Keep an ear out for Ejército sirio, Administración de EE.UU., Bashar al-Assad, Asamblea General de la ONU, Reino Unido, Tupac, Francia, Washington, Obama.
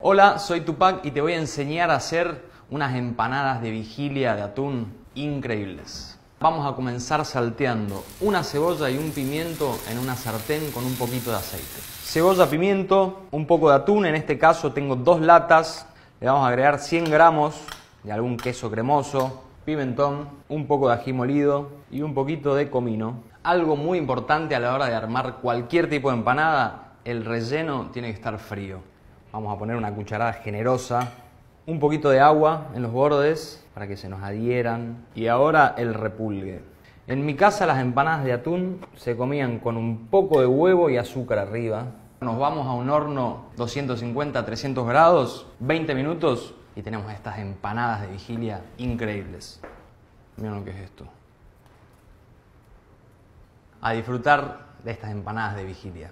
Hola, soy Tupac y te voy a enseñar a hacer unas empanadas de vigilia de atún increíbles. Vamos a comenzar salteando una cebolla y un pimiento en una sartén con un poquito de aceite. Cebolla, pimiento, un poco de atún, en este caso tengo 2 latas, le vamos a agregar 100 gramos de algún queso cremoso, pimentón, un poco de ají molido y un poquito de comino. Algo muy importante a la hora de armar cualquier tipo de empanada, el relleno tiene que estar frío. Vamos a poner una cucharada generosa, un poquito de agua en los bordes para que se nos adhieran. Y ahora el repulgue. En mi casa las empanadas de atún se comían con un poco de huevo y azúcar arriba. Nos vamos a un horno 250 a 300 grados, 20 minutos y tenemos estas empanadas de vigilia increíbles. Miren lo que es esto. A disfrutar de estas empanadas de vigilia.